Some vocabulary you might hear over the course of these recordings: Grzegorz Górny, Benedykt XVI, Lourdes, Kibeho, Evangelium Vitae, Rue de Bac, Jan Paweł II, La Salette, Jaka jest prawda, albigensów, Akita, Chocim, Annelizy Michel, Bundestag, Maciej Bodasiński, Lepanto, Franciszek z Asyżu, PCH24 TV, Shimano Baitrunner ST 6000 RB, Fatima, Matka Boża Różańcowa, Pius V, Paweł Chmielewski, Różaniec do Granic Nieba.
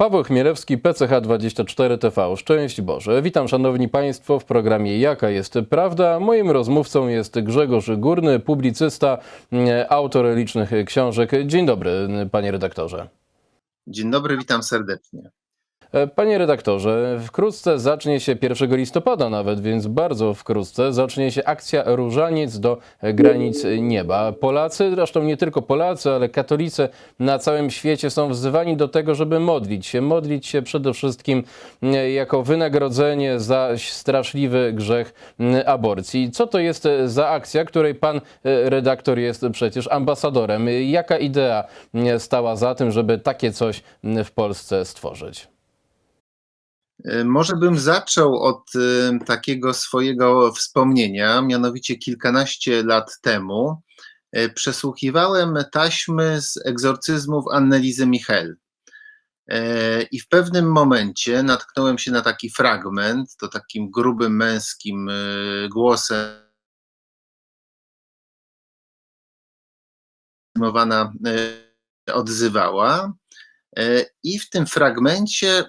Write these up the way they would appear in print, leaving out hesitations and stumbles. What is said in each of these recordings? Paweł Chmielewski, PCH24 TV. Szczęść Boże. Witam Szanowni Państwo w programie Jaka jest prawda. Moim rozmówcą jest Grzegorz Górny, publicysta, autor licznych książek. Dzień dobry, panie redaktorze. Dzień dobry, witam serdecznie. Panie redaktorze, wkrótce zacznie się, 1 listopada nawet, więc bardzo wkrótce zacznie się akcja Różaniec do Granic Nieba. Polacy, zresztą nie tylko Polacy, ale katolicy na całym świecie są wzywani do tego, żeby modlić się przede wszystkim jako wynagrodzenie za straszliwy grzech aborcji. Co to jest za akcja, której pan redaktor jest przecież ambasadorem? Jaka idea stała za tym, żeby takie coś w Polsce stworzyć? Może bym zaczął od takiego swojego wspomnienia, mianowicie kilkanaście lat temu przesłuchiwałem taśmy z egzorcyzmów Annelizy Michel i w pewnym momencie natknąłem się na taki fragment, to takim grubym męskim głosem ona odzywała. I w tym fragmencie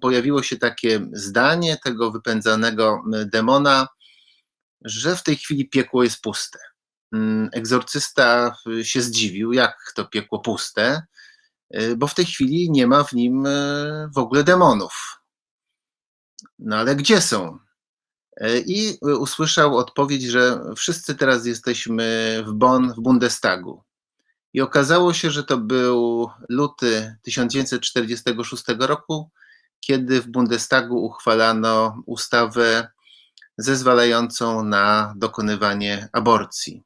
pojawiło się takie zdanie tego wypędzanego demona, że w tej chwili piekło jest puste. Egzorcysta się zdziwił, jak to piekło puste, bo w tej chwili nie ma w nim w ogóle demonów. No ale gdzie są? I usłyszał odpowiedź, że wszyscy teraz jesteśmy w Bonn, w Bundestagu. I okazało się, że to był luty 1946 roku, kiedy w Bundestagu uchwalano ustawę zezwalającą na dokonywanie aborcji.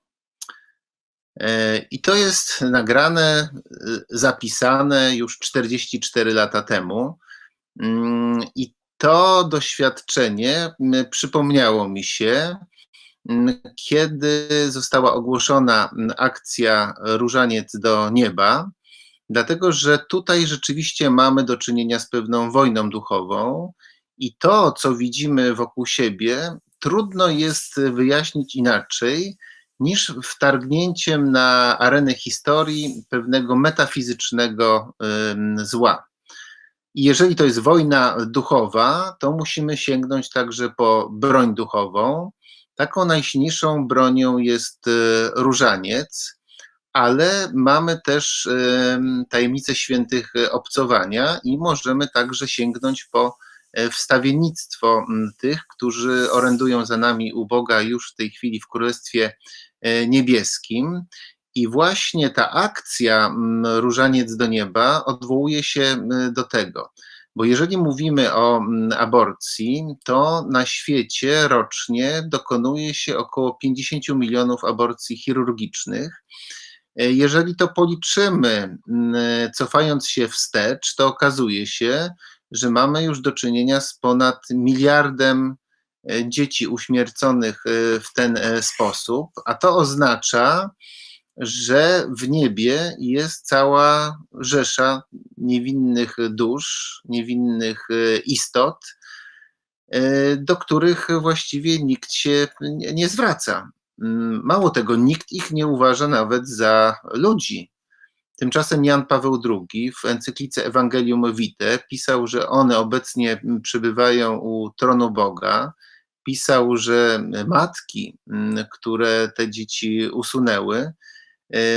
I to jest nagrane, zapisane już 44 lata temu. I to doświadczenie przypomniało mi się, kiedy została ogłoszona akcja Różaniec do Nieba, dlatego że tutaj rzeczywiście mamy do czynienia z pewną wojną duchową i to, co widzimy wokół siebie, trudno jest wyjaśnić inaczej niż wtargnięciem na arenę historii pewnego metafizycznego zła. I jeżeli to jest wojna duchowa, to musimy sięgnąć także po broń duchową. Taką najsilniejszą bronią jest różaniec, ale mamy też tajemnicę świętych obcowania i możemy także sięgnąć po wstawiennictwo tych, którzy orędują za nami u Boga już w tej chwili w Królestwie Niebieskim. I właśnie ta akcja Różaniec do Nieba odwołuje się do tego. Bo jeżeli mówimy o aborcji, to na świecie rocznie dokonuje się około 50 milionów aborcji chirurgicznych. Jeżeli to policzymy, cofając się wstecz, to okazuje się, że mamy już do czynienia z ponad 1 miliardem dzieci uśmierconych w ten sposób, a to oznacza, że w niebie jest cała rzesza niewinnych dusz, niewinnych istot, do których właściwie nikt się nie zwraca. Mało tego, nikt ich nie uważa nawet za ludzi. Tymczasem Jan Paweł II w encyklice Evangelium Vitae pisał, że one obecnie przebywają u tronu Boga. Pisał, że matki, które te dzieci usunęły,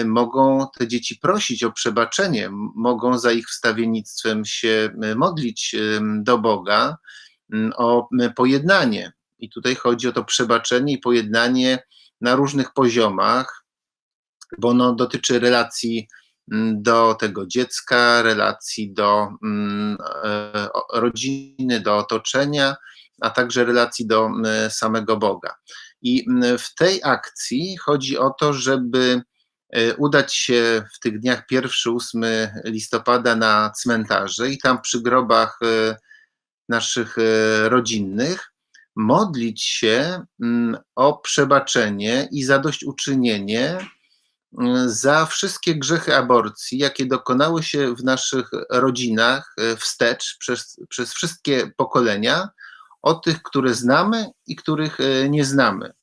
mogą te dzieci prosić o przebaczenie, mogą za ich wstawiennictwem się modlić do Boga o pojednanie. I tutaj chodzi o to przebaczenie i pojednanie na różnych poziomach, bo ono dotyczy relacji do tego dziecka, relacji do rodziny, do otoczenia, a także relacji do samego Boga. I w tej akcji chodzi o to, żeby udać się w tych dniach 1-8 listopada na cmentarze i tam przy grobach naszych rodzinnych modlić się o przebaczenie i zadośćuczynienie za wszystkie grzechy aborcji, jakie dokonały się w naszych rodzinach wstecz przez wszystkie pokolenia, od tych, które znamy i których nie znamy.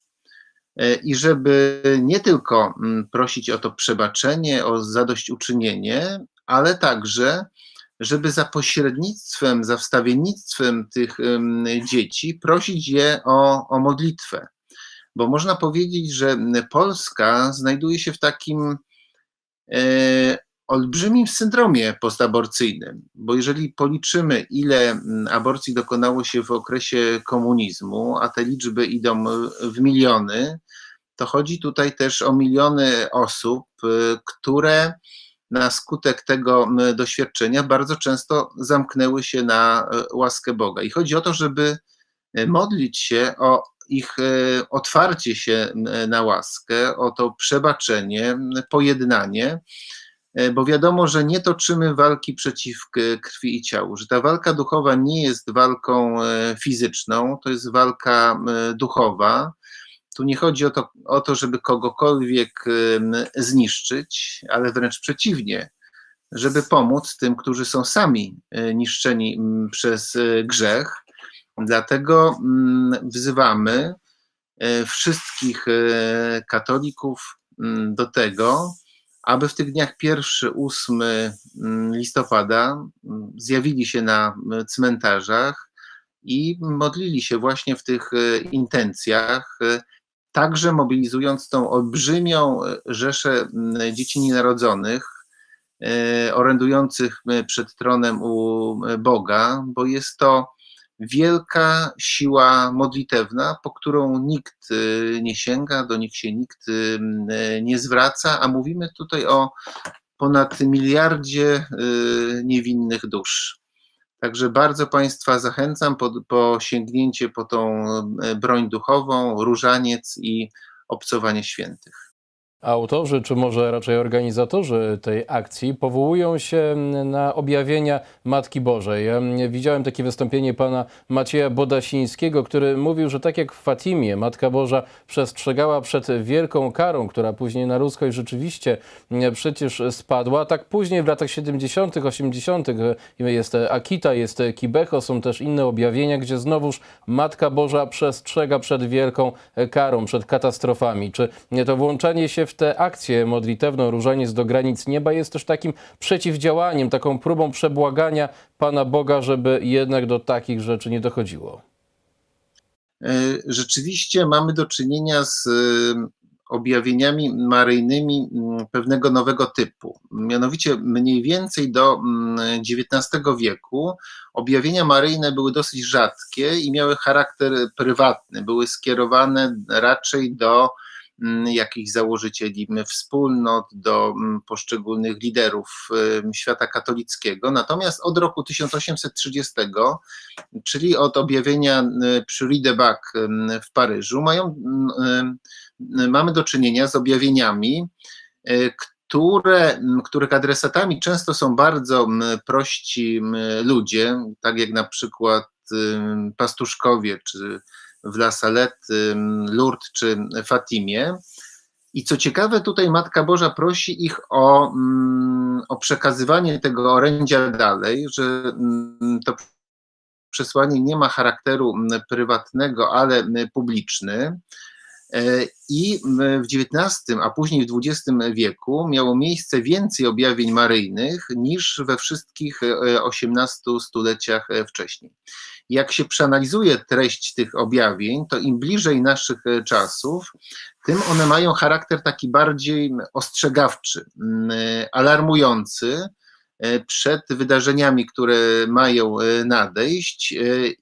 I żeby nie tylko prosić o to przebaczenie, o zadośćuczynienie, ale także, żeby za pośrednictwem, za wstawiennictwem tych dzieci prosić je o modlitwę. Bo można powiedzieć, że Polska znajduje się w takim olbrzymim syndromie postaborcyjnym, bo jeżeli policzymy, ile aborcji dokonało się w okresie komunizmu, a te liczby idą w miliony, to chodzi tutaj też o miliony osób, które na skutek tego doświadczenia bardzo często zamknęły się na łaskę Boga. I chodzi o to, żeby modlić się o ich otwarcie się na łaskę, o to przebaczenie, pojednanie, bo wiadomo, że nie toczymy walki przeciw krwi i ciału, że ta walka duchowa nie jest walką fizyczną, to jest walka duchowa. Tu nie chodzi o to, żeby kogokolwiek zniszczyć, ale wręcz przeciwnie, żeby pomóc tym, którzy są sami niszczeni przez grzech. Dlatego wzywamy wszystkich katolików do tego, aby w tych dniach 1–8 listopada zjawili się na cmentarzach i modlili się właśnie w tych intencjach, także mobilizując tą olbrzymią rzeszę dzieci nienarodzonych, orędujących przed tronem u Boga, bo jest to wielka siła modlitewna, po którą nikt nie sięga, do nich się nikt nie zwraca, a mówimy tutaj o ponad 1 miliardzie niewinnych dusz. Także bardzo Państwa zachęcam po sięgnięcie po tą broń duchową, różaniec i obcowanie świętych. Autorzy, czy może raczej organizatorzy tej akcji powołują się na objawienia Matki Bożej. Ja widziałem takie wystąpienie pana Macieja Bodasińskiego, który mówił, że tak jak w Fatimie Matka Boża przestrzegała przed wielką karą, która później na ludzkość rzeczywiście przecież spadła, tak później w latach 70., 80. jest Akita, jest Kibeho, są też inne objawienia, gdzie znowuż Matka Boża przestrzega przed wielką karą, przed katastrofami. Czy to włączenie się w tę akcję modlitewną Różaniec do Granic Nieba jest też takim przeciwdziałaniem, taką próbą przebłagania Pana Boga, żeby jednak do takich rzeczy nie dochodziło? Rzeczywiście mamy do czynienia z objawieniami maryjnymi pewnego nowego typu. Mianowicie mniej więcej do XIX wieku objawienia maryjne były dosyć rzadkie i miały charakter prywatny. Były skierowane raczej do jakichś założycieli wspólnot, do poszczególnych liderów świata katolickiego. Natomiast od roku 1830, czyli od objawienia przy Rue de Bac w Paryżu, mamy do czynienia z objawieniami, których adresatami często są bardzo prości ludzie, tak jak na przykład pastuszkowie, czy w La Salette, Lourdes czy Fatimie. I co ciekawe, tutaj Matka Boża prosi ich o przekazywanie tego orędzia dalej, że to przesłanie nie ma charakteru prywatnego, ale publiczny. I w XIX, a później w XX wieku miało miejsce więcej objawień maryjnych niż we wszystkich 18 stuleciach wcześniej. Jak się przeanalizuje treść tych objawień, to im bliżej naszych czasów, tym one mają charakter taki bardziej ostrzegawczy, alarmujący przed wydarzeniami, które mają nadejść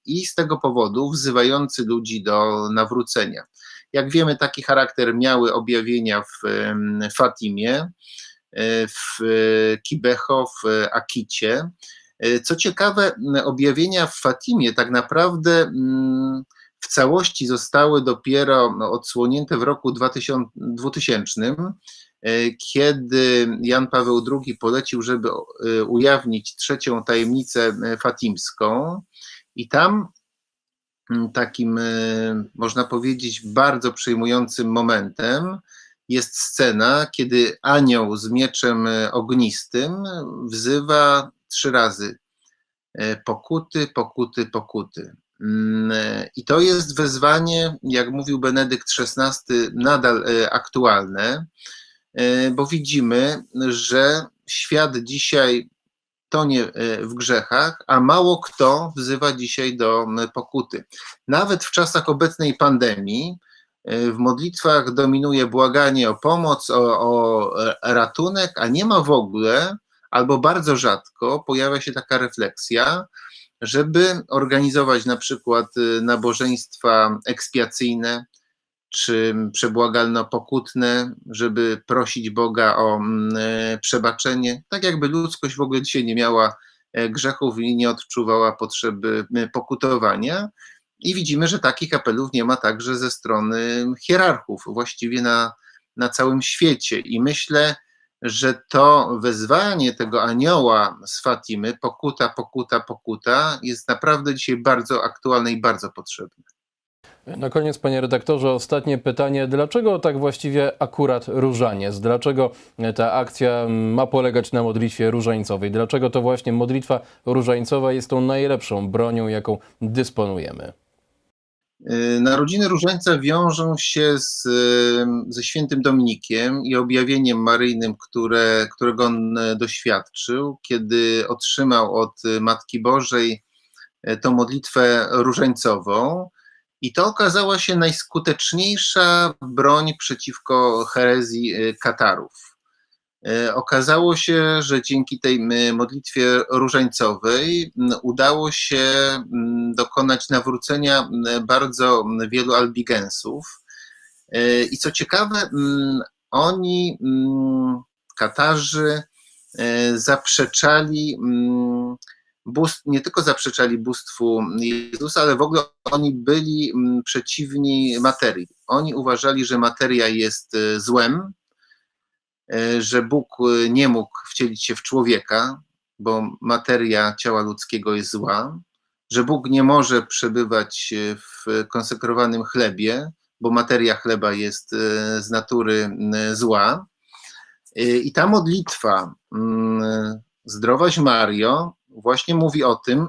i z tego powodu wzywający ludzi do nawrócenia. Jak wiemy, taki charakter miały objawienia w Fatimie, w Kibeho, w Akicie. Co ciekawe, objawienia w Fatimie tak naprawdę w całości zostały dopiero odsłonięte w roku 2000, kiedy Jan Paweł II polecił, żeby ujawnić trzecią tajemnicę fatimską i tam takim, można powiedzieć, bardzo przejmującym momentem jest scena, kiedy anioł z mieczem ognistym wzywa 3 razy pokuty, pokuty, pokuty. I to jest wezwanie, jak mówił Benedykt XVI, nadal aktualne, bo widzimy, że świat dzisiaj tonie w grzechach, a mało kto wzywa dzisiaj do pokuty. Nawet w czasach obecnej pandemii w modlitwach dominuje błaganie o pomoc, o ratunek, a nie ma w ogóle, albo bardzo rzadko pojawia się taka refleksja, żeby organizować na przykład nabożeństwa ekspiacyjne czy przebłagalno-pokutne, żeby prosić Boga o przebaczenie, tak jakby ludzkość w ogóle dzisiaj nie miała grzechów i nie odczuwała potrzeby pokutowania. I widzimy, że takich apelów nie ma także ze strony hierarchów, właściwie na całym świecie. I myślę, że to wezwanie tego anioła z Fatimy, pokuta, pokuta, pokuta, jest naprawdę dzisiaj bardzo aktualne i bardzo potrzebne. Na koniec, panie redaktorze, ostatnie pytanie. Dlaczego tak właściwie akurat różaniec? Dlaczego ta akcja ma polegać na modlitwie różańcowej? Dlaczego to właśnie modlitwa różańcowa jest tą najlepszą bronią, jaką dysponujemy? Narodziny Różańca wiążą się ze świętym Dominikiem i objawieniem maryjnym, którego on doświadczył, kiedy otrzymał od Matki Bożej tą modlitwę różańcową. I to okazała się najskuteczniejsza broń przeciwko herezji Katarów. Okazało się, że dzięki tej modlitwie różańcowej udało się dokonać nawrócenia bardzo wielu albigensów. I co ciekawe, oni, Katarzy, nie tylko zaprzeczali bóstwu Jezusa, ale w ogóle oni byli przeciwni materii. Oni uważali, że materia jest złem, że Bóg nie mógł wcielić się w człowieka, bo materia ciała ludzkiego jest zła, że Bóg nie może przebywać w konsekrowanym chlebie, bo materia chleba jest z natury zła. I ta modlitwa Zdrowaś Mario właśnie mówi o tym,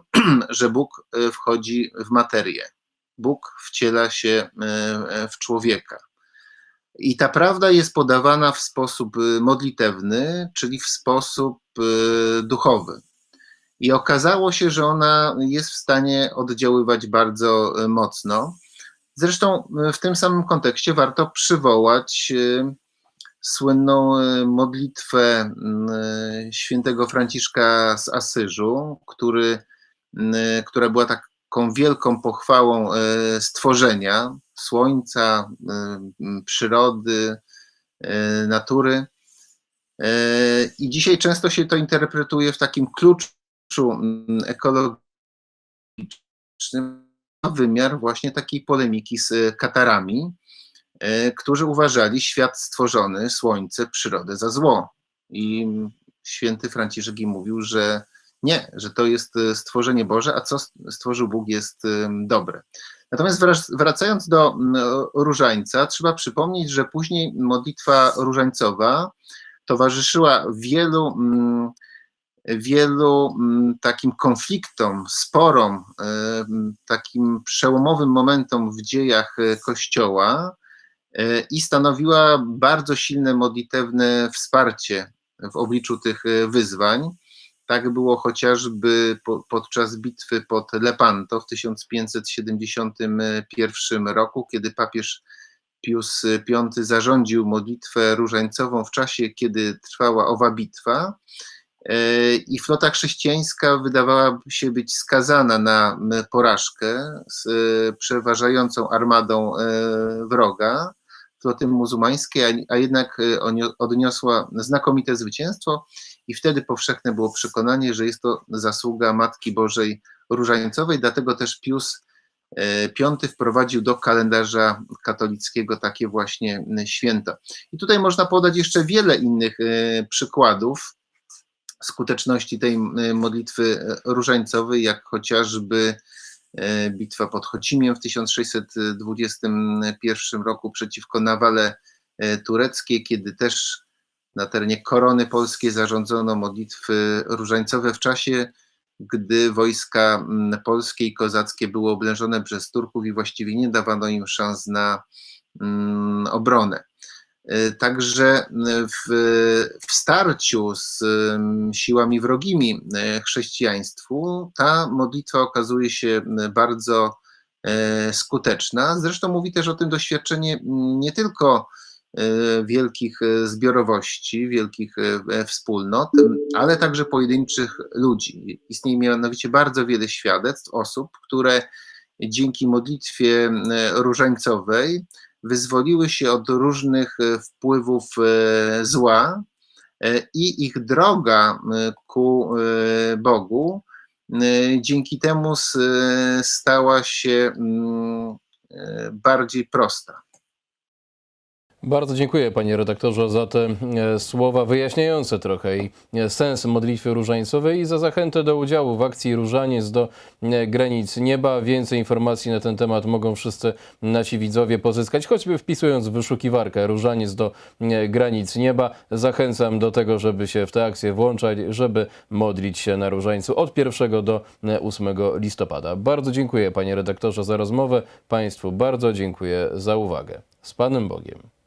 że Bóg wchodzi w materię. Bóg wciela się w człowieka. I ta prawda jest podawana w sposób modlitewny, czyli w sposób duchowy. I okazało się, że ona jest w stanie oddziaływać bardzo mocno. Zresztą w tym samym kontekście warto przywołać słynną modlitwę świętego Franciszka z Asyżu, która była taką wielką pochwałą stworzenia, słońca, przyrody, natury. I dzisiaj często się to interpretuje w takim kluczu ekologicznym, wymiar właśnie takiej polemiki z Katarami, którzy uważali świat stworzony, słońce, przyrodę za zło. I święty Franciszek im mówił, że nie, że to jest stworzenie Boże, a co stworzył Bóg jest dobre. Natomiast wracając do różańca, trzeba przypomnieć, że później modlitwa różańcowa towarzyszyła wielu takim konfliktom, sporom, takim przełomowym momentom w dziejach Kościoła i stanowiła bardzo silne modlitewne wsparcie w obliczu tych wyzwań. Tak było chociażby podczas bitwy pod Lepanto w 1571 roku, kiedy papież Pius V zarządził modlitwę różańcową w czasie, kiedy trwała owa bitwa. I flota chrześcijańska wydawała się być skazana na porażkę z przeważającą armadą wroga, floty muzułmańskiej, a jednak odniosła znakomite zwycięstwo i wtedy powszechne było przekonanie, że jest to zasługa Matki Bożej Różańcowej, dlatego też Pius V wprowadził do kalendarza katolickiego takie właśnie święto. I tutaj można podać jeszcze wiele innych przykładów skuteczności tej modlitwy różańcowej, jak chociażby bitwa pod Chocimiem w 1621 roku przeciwko nawale tureckiej, kiedy też na terenie Korony Polskiej zarządzono modlitwy różańcowe w czasie, gdy wojska polskie i kozackie były oblężone przez Turków i właściwie nie dawano im szans na obronę. Także w starciu z siłami wrogimi chrześcijaństwu ta modlitwa okazuje się bardzo skuteczna. Zresztą mówi też o tym doświadczenie nie tylko wielkich zbiorowości, wielkich wspólnot, ale także pojedynczych ludzi. Istnieje mianowicie bardzo wiele świadectw osób, które dzięki modlitwie różańcowej wyzwoliły się od różnych wpływów zła i ich droga ku Bogu dzięki temu stała się bardziej prosta. Bardzo dziękuję, panie redaktorze, za te słowa wyjaśniające trochę i sens modlitwy różańcowej i za zachętę do udziału w akcji Różaniec do Granic Nieba. Więcej informacji na ten temat mogą wszyscy nasi widzowie pozyskać, choćby wpisując w wyszukiwarkę Różaniec do Granic Nieba. Zachęcam do tego, żeby się w tę akcję włączać, żeby modlić się na różańcu od 1 do 8 listopada. Bardzo dziękuję, panie redaktorze, za rozmowę. Państwu bardzo dziękuję za uwagę. Z Panem Bogiem.